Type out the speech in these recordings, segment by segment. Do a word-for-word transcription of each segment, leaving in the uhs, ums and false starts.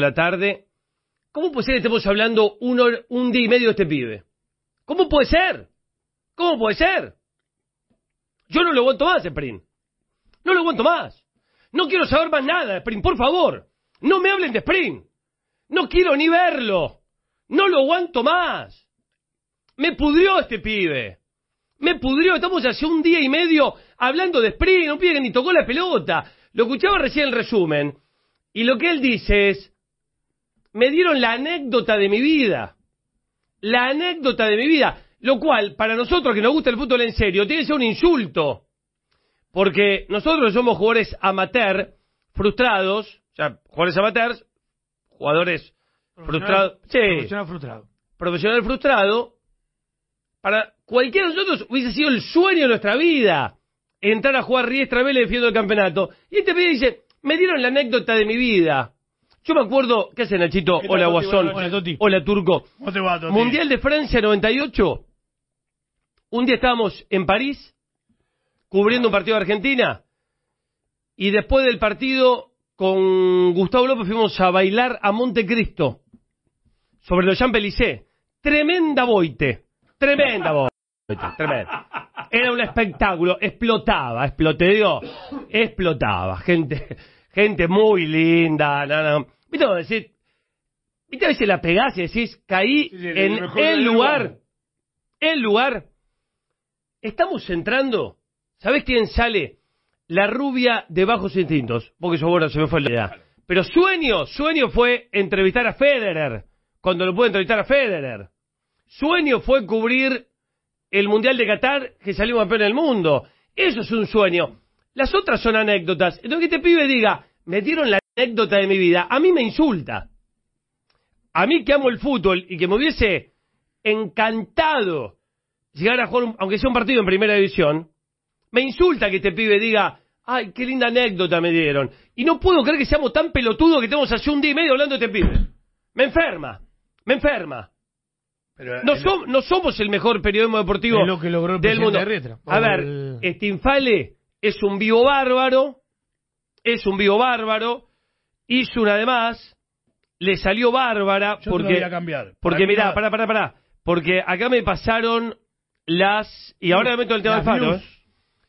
la tarde. ¿Cómo puede ser que estemos hablando un, hora, un día y medio de este pibe? ¿Cómo puede ser? ¿Cómo puede ser? Yo no lo aguanto más, Spreen. No lo aguanto más. No quiero saber más nada, Spreen, por favor. No me hablen de Spreen. No quiero ni verlo. No lo aguanto más. Me pudrió este pibe. Me pudrió. Estamos hace un día y medio hablando de Spreen. Un pibe que ni tocó la pelota. Lo escuchaba recién el resumen. Y lo que él dice es... Me dieron la anécdota de mi vida. La anécdota de mi vida. Lo cual, para nosotros que nos gusta el fútbol en serio, tiene que ser un insulto. Porque nosotros somos jugadores amateur, frustrados, o sea, jugadores amateurs, jugadores frustrados. Sí. Profesional frustrado. Profesional frustrado. Para cualquiera de nosotros hubiese sido el sueño de nuestra vida entrar a jugar Riestra Vélez defiendo el campeonato. Y este pibe dice, me dieron la anécdota de mi vida. Yo me acuerdo, ¿qué hace Nachito? ¿Qué tal, hola Toti, Guasón, hola, Toti. Hola Turco. ¿Cómo te va, Toti? Mundial de Francia noventa y ocho. Un día estábamos en París cubriendo un partido de Argentina y después del partido con Gustavo López fuimos a bailar a Montecristo sobre los Champs-Élysées. Tremenda boite, tremenda boite, tremenda. Era un espectáculo, explotaba, exploteó, explotaba, gente... Gente muy linda, nada. ¿Viste a decir? ¿Viste a veces la pegás y decís, caí sí, sí, en el, el lugar, lugar? El lugar. Estamos entrando. ¿Sabés quién sale? La rubia de bajos instintos. Porque yo, bueno, se me fue la idea. Pero sueño, sueño fue entrevistar a Federer. Cuando lo pude entrevistar a Federer. Sueño fue cubrir el Mundial de Qatar, que salimos campeón del mundo. Eso es un sueño. Las otras son anécdotas. Entonces que este pibe diga, me dieron la anécdota de mi vida, a mí me insulta. A mí que amo el fútbol y que me hubiese encantado llegar a jugar, aunque sea un partido en primera división, me insulta que este pibe diga, ay, qué linda anécdota me dieron. Y no puedo creer que seamos tan pelotudos que estemos hace un día y medio hablando de este pibe. Me enferma, me enferma. Pero no, som- lo... no somos el mejor periodismo deportivo lo que logró el del mundo. De a ver, el... Stinfale... Es un vivo bárbaro, es un vivo bárbaro, hizo una además, le salió bárbara, yo porque... Te lo voy a cambiar. Porque mirá, no... pará, pará, pará, porque acá me pasaron las, y ahora me meto el tema del faro, ¿eh?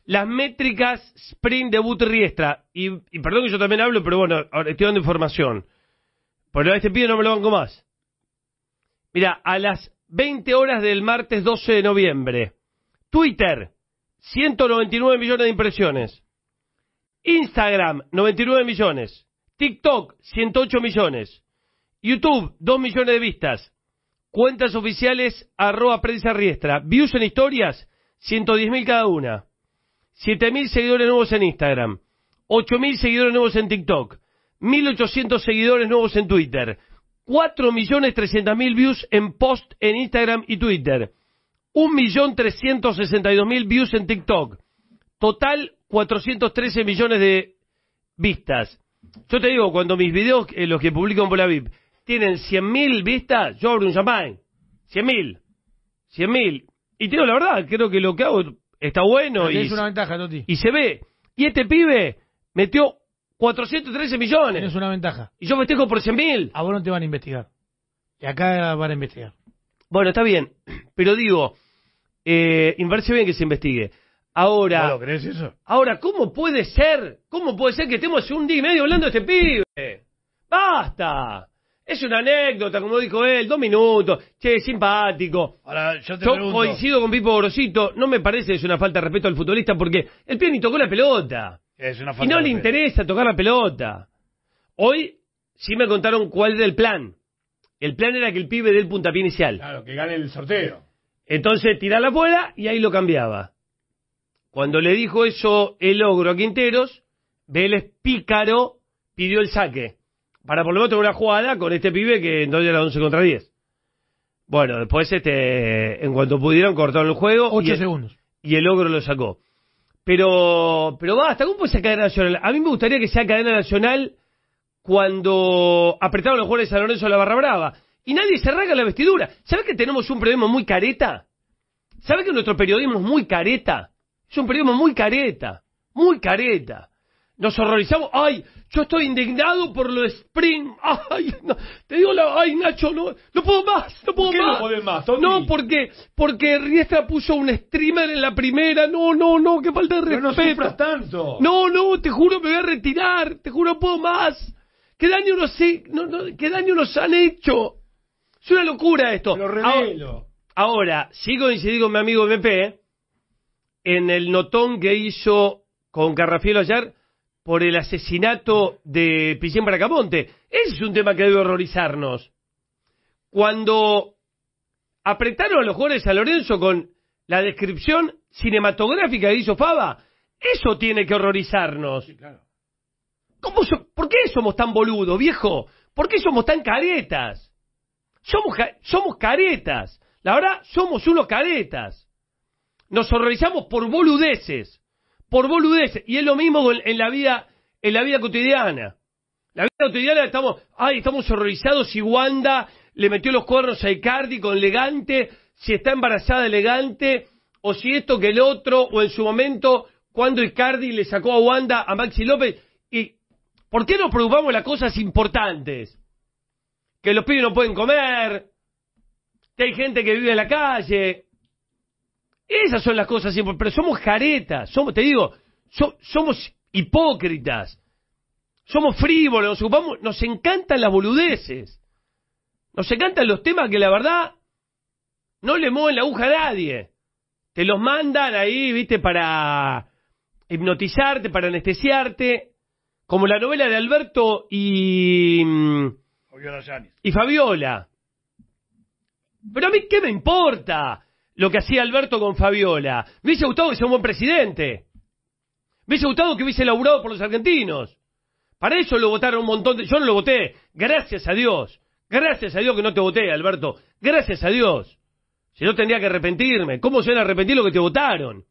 Las métricas Spreen debut Riestra, y, y perdón que yo también hablo, pero bueno, ahora estoy dando información, pero a este pibe no me lo banco más. Mirá, a las veinte horas del martes doce de noviembre, Twitter... ciento noventa y nueve millones de impresiones. Instagram, noventa y nueve millones. TikTok, ciento ocho millones. YouTube, dos millones de vistas. Cuentas oficiales, arroba prensa Riestra. Views en historias, ciento diez mil cada una. siete mil seguidores nuevos en Instagram. ocho mil seguidores nuevos en TikTok. mil ochocientos seguidores nuevos en Twitter. cuatro millones trescientos mil views en post en Instagram y Twitter. un millón trescientos sesenta y dos mil views en TikTok. Total, cuatrocientos trece millones de vistas. Yo te digo, cuando mis videos, eh, los que publico en Bola V I P, tienen cien mil vistas, yo abro un champán. cien mil. cien mil. Y te digo la verdad, creo que lo que hago está bueno. Y es una ventaja, Toti. Y se ve. Y este pibe metió cuatrocientos trece millones. Es una ventaja. Y yo festejo por cien mil. A vos no te van a investigar. Y acá van a investigar. Bueno, está bien, pero digo, eh, me parece bien que se investigue. Ahora, ¿no lo crees eso? Ahora, ¿cómo puede ser? ¿Cómo puede ser que estemos un día y medio hablando de este pibe? ¡Basta! Es una anécdota, como dijo él, dos minutos, che, simpático. Ahora, yo te yo pregunto. Coincido con Pipo Orosito, no me parece que es una falta de respeto al futbolista porque el pibe ni tocó la pelota. Es una falta y no de le respeto. Interesa tocar la pelota. Hoy sí me contaron cuál era el plan. El plan era que el pibe dé el puntapié inicial. Claro, que gane el sorteo. Entonces tirala afuera y ahí lo cambiaba. Cuando le dijo eso el ogro a Quinteros, Vélez pícaro pidió el saque. Para por lo menos tener una jugada con este pibe que entonces era once contra diez. Bueno, después este, en cuanto pudieron cortaron el juego. ocho segundos. Y el ogro lo sacó. Pero, pero basta, ¿cómo puede ser cadena nacional? A mí me gustaría que sea cadena nacional... Cuando apretaron los jugadores de San Lorenzo a la Barra Brava. Y nadie se rasga la vestidura. ¿Sabés que tenemos un periodismo muy careta? ¿Sabés que nuestro periodismo es muy careta? Es un periodismo muy careta. Muy careta. Nos horrorizamos. ¡Ay! Yo estoy indignado por lo de Spreen. ¡Ay! ay Nacho, no, no puedo más, no puedo ¿Por qué más. No podés más, Toti? No, porque, porque Riestra puso un streamer en la primera, no, no, no, qué falta de respeto. Pero no sufras tanto. No, no, te juro me voy a retirar, te juro no puedo más. ¿Qué daño nos, no, no, qué daño nos han hecho? Es una locura esto. Pero revelo. Ahora, ahora, sí coincidí con mi amigo B P en el notón que hizo con Carrafielo ayer por el asesinato de Pichín Bracamonte. Ese es un tema que debe horrorizarnos. Cuando apretaron a los jugadores a Lorenzo con la descripción cinematográfica que hizo Fava, eso tiene que horrorizarnos. Sí, claro. ¿Cómo so ¿Por qué somos tan boludos, viejo? ¿Por qué somos tan caretas? Somos, ca somos caretas. La verdad, somos unos caretas. Nos horrorizamos por boludeces. Por boludeces. Y es lo mismo en la vida, en la vida cotidiana. La vida cotidiana estamos, ay, estamos horrorizados si Wanda le metió los cuernos a Icardi con Legante, si está embarazada de Legante, o si esto que el otro, o en su momento, cuando Icardi le sacó a Wanda a Maxi López. Y ¿por qué nos preocupamos de las cosas importantes? Que los pibes no pueden comer, que hay gente que vive en la calle. Esas son las cosas importantes, pero somos caretas, somos, te digo, so, somos hipócritas, somos frívolos, nos ocupamos, nos encantan las boludeces, nos encantan los temas que la verdad no le mueven la aguja a nadie. Te los mandan ahí, viste, para hipnotizarte, para anestesiarte, como la novela de Alberto y y Fabiola. Pero a mí qué me importa lo que hacía Alberto con Fabiola. Me hubiese gustado que sea un buen presidente. Me hubiese gustado que hubiese laburado por los argentinos. Para eso lo votaron un montón de... Yo no lo voté. Gracias a Dios. Gracias a Dios que no te voté, Alberto. Gracias a Dios. Si no, tendría que arrepentirme. ¿Cómo se van a arrepentir lo que te votaron?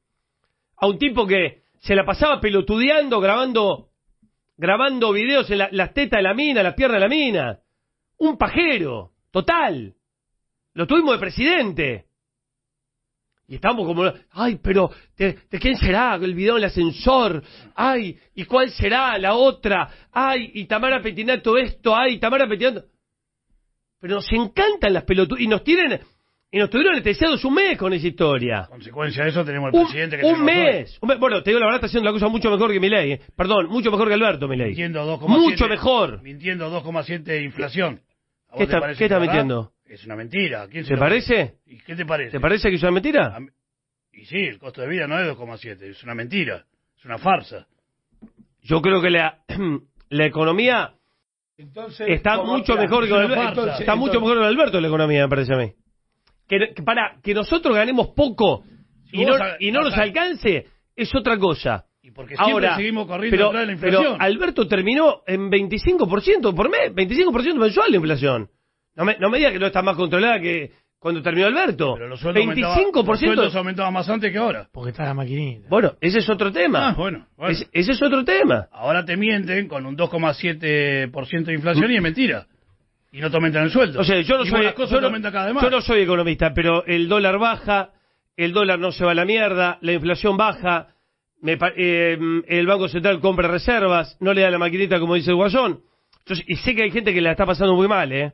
A un tipo que se la pasaba pelotudeando, grabando grabando videos en la, las tetas de la mina, las piernas de la mina. Un pajero. Total. Lo tuvimos de presidente. Y estamos como, ay, pero, ¿de, de quién será el video del ascensor? Ay, ¿y cuál será la otra? Ay, y Tamara Petinato esto, ay, Tamara Petinato. Pero nos encantan las pelotudas. Y nos tienen, y nos tuvieron enteseados un mes con esa historia. Consecuencia de eso tenemos al presidente que... Un mes. Un mes. Bueno, te digo la verdad, está haciendo la cosa mucho mejor que Milei. Eh. Perdón, mucho mejor que Alberto Milei. Mintiendo dos coma siete. Mucho mejor. Mintiendo dos coma siete de inflación. ¿Qué está, ¿qué está mintiendo? Es una mentira. ¿Quién se ¿Te parece? ¿Y qué te parece? ¿Te parece que es una mentira? Y sí, el costo de vida no es dos coma siete, es una mentira, es una farsa. Yo creo que la, la economía entonces, está mucho mejor que Alberto, entonces, está entonces, mucho mejor que Alberto la economía, me parece a mí. Que, que para que nosotros ganemos poco si y, no, a, y no nos alcance es otra cosa. Y porque siempre ahora, seguimos corriendo pero, atrás de la inflación. Pero Alberto terminó en veinticinco por ciento por mes, veinticinco por ciento mensual la inflación. No me, no me digas que no está más controlada que cuando terminó Alberto. Pero los sueldos veinticinco por ciento aumentaban más antes que ahora. Porque está la maquinita. Bueno, ese es otro tema. Ah, bueno, bueno. Es, ese es otro tema. Ahora te mienten con un dos coma siete por ciento de inflación y es mentira. Y no te aumentan el sueldo. O sea, yo no, soy, las cosas yo, no, yo no soy economista, pero el dólar baja, el dólar no se va a la mierda, la inflación baja, me, eh, el Banco Central compra reservas, no le da la maquinita como dice el Guasón. Entonces, y sé que hay gente que la está pasando muy mal, ¿eh?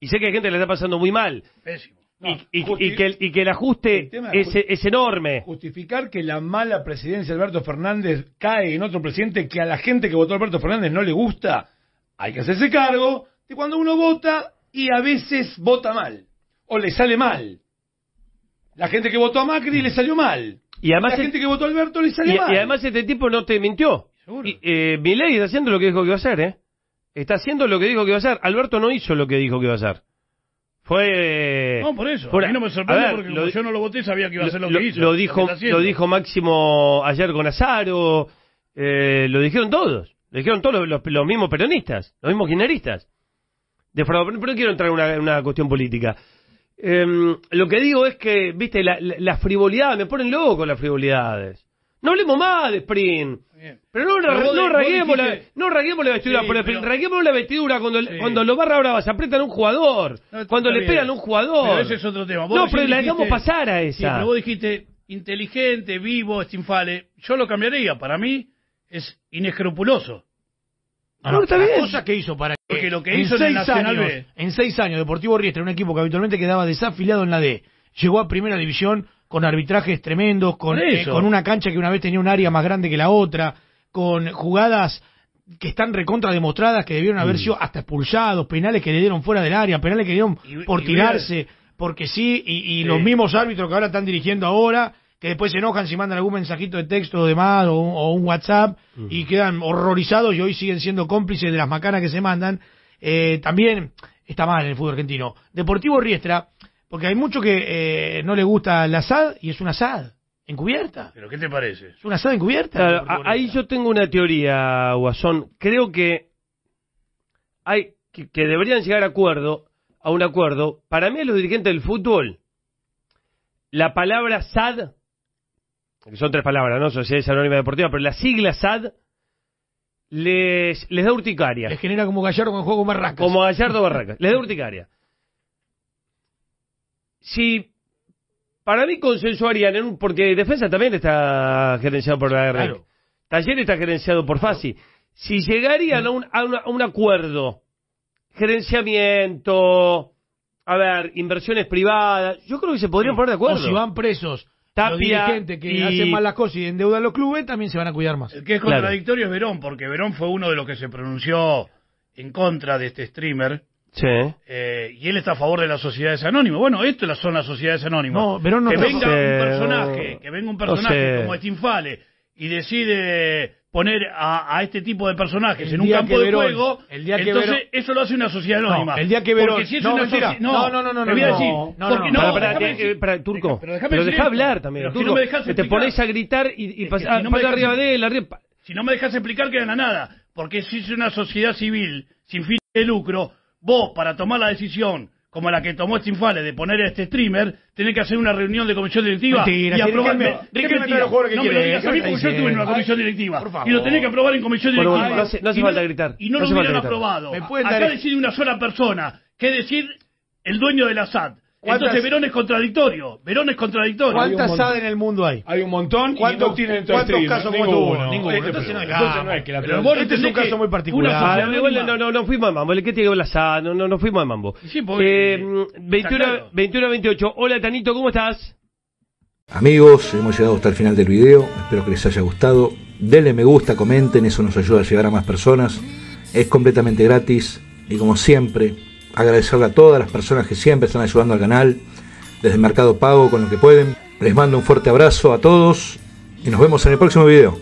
Y sé que hay gente que la está pasando muy mal. Pésimo. No, y, y, y, que el, y que el ajuste el es, es enorme. Justificar que la mala presidencia de Alberto Fernández cae en otro presidente que a la gente que votó a Alberto Fernández no le gusta, hay que hacerse cargo de cuando uno vota y a veces vota mal. O le sale mal. La gente que votó a Macri le salió mal. Y además la el, gente que votó a Alberto le salió y, mal. Y además este tipo no te mintió. Y, eh, Milei está haciendo lo que dijo que iba a hacer, ¿eh? Está haciendo lo que dijo que iba a hacer. Alberto no hizo lo que dijo que iba a hacer. Fue... No, por eso. Por... A mí no me sorprende ver, porque lo... yo no lo voté y sabía que iba a hacer lo, lo que hizo. Lo dijo, lo lo dijo Máximo ayer con Azaro. Eh, lo dijeron todos. Lo dijeron todos los, los, los mismos peronistas. Los mismos kirchneristas. De fraude. Pero no quiero entrar en una, una cuestión política. Eh, lo que digo es que, viste, la, la, la frivolidad. Me ponen loco las frivolidades. No hablemos más de Spreen. Pero no, pero no, raguemos la, no raguemos la vestidura sí, por el Spreen. Pero... Raguemos la vestidura cuando, sí. cuando los Barra Brava se aprietan a un jugador. No, cuando le pegan a un jugador. Pero ese es otro tema. No, pero la dejamos pasar a esa. Sí, pero vos dijiste inteligente, vivo, Stinfale. Yo lo cambiaría. Para mí es inescrupuloso. No, no, no está bien. Las cosas que hizo para que que lo que hizo en el Nacional B. En seis años, Deportivo Riestra, un equipo que habitualmente quedaba desafiliado en la D, llegó a Primera División con arbitrajes tremendos, con, eh, con una cancha que una vez tenía un área más grande que la otra, con jugadas que están recontra demostradas, que debieron haber sido hasta expulsados, penales que le dieron fuera del área, penales que dieron por tirarse, porque sí, y, y los mismos árbitros que ahora están dirigiendo ahora, que después se enojan si mandan algún mensajito de texto o demás, o un, o un WhatsApp, y quedan horrorizados y hoy siguen siendo cómplices de las macanas que se mandan. Eh, también está mal en el fútbol argentino. Deportivo Riestra, porque hay mucho que eh, no le gusta la S A D, y es una S A D encubierta. ¿Pero qué te parece? Es una S A D encubierta. Claro, ahí yo tengo una teoría, Guasón. Creo que hay que, que deberían llegar a acuerdo, a un acuerdo. Para mí, los dirigentes del fútbol, la palabra S A D, que son tres palabras, ¿no? Sociedades Anónimas Deportivas, pero la sigla S A D les, les da urticaria. Les genera como Gallardo con el juego Barracas. Como Gallardo Barracas. Les da urticaria. Si... Para mí consensuarían en un... Porque Defensa también está gerenciado por la R. Claro. Taller está gerenciado por F A S I. Si llegarían a un, a un, a un acuerdo, gerenciamiento, a ver, inversiones privadas, yo creo que se podrían sí. poner de acuerdo. O si van presos Tapia, los dirigentes que y... hacen mal las cosas y endeudan los clubes, también se van a cuidar más. El que es contradictorio claro. es Verón, porque Verón fue uno de los que se pronunció en contra de este streamer. Sí. Eh, y él está a favor de las sociedades anónimas. Bueno, esto son las sociedades anónimas. No, pero no que, venga un personaje, que venga un personaje no sé. como Stinfale y decide poner a, a este tipo de personajes el en un campo de Verón, juego, el día entonces que Verón... eso lo hace una sociedad anónima. No, el día que Verón... Porque si es no, una sociedad... No, no, no, no. Te voy a decir... No, no, no, no, no para, para, eh, para, Turco, pero déjame pero deja hablar también. Turco, si no me dejas explicar, te pones a gritar y, y pasas si no pasa arriba de él, arriba... Si no me dejas explicar, queda en nada. Porque si es una sociedad civil sin fin de lucro... Vos, para tomar la decisión, como la que tomó Stinfale de poner a este streamer, tenés que hacer una reunión de comisión directiva mentira, y aprobarme. Déjenme todos los jugadores que no quiero. No me lo digas a mí porque yo estuve en una comisión directiva. Ay, y lo tenés que aprobar en comisión bueno, directiva. No hace, no hace y falta no, gritar. Y no, no lo hubieran aprobado. Acá dar... decide una sola persona, que es decir, el dueño de la S A D. Entonces Verón es contradictorio. Verón es contradictorio. ¿Cuántas S A D en el mundo hay? Hay un montón. ¿Cuántos no, tienen ¿Cuántos este casos como tuvo uno? Ninguno. Este, entonces, pero, no, entonces no es que la pero pero este es un caso muy particular. No, no, no fuimos al mambo. ¿Qué tiene que ver la S A D? No, no, no fuimos al mambo. Sí, porque, eh, veintiuno a veintiocho. Hola, Tanito, ¿cómo estás? Amigos, hemos llegado hasta el final del video. Espero que les haya gustado. Denle me gusta, comenten. Eso nos ayuda a llegar a más personas. Es completamente gratis. Y como siempre... agradecerle a todas las personas que siempre están ayudando al canal, desde el Mercado Pago con lo que pueden. Les mando un fuerte abrazo a todos y nos vemos en el próximo video.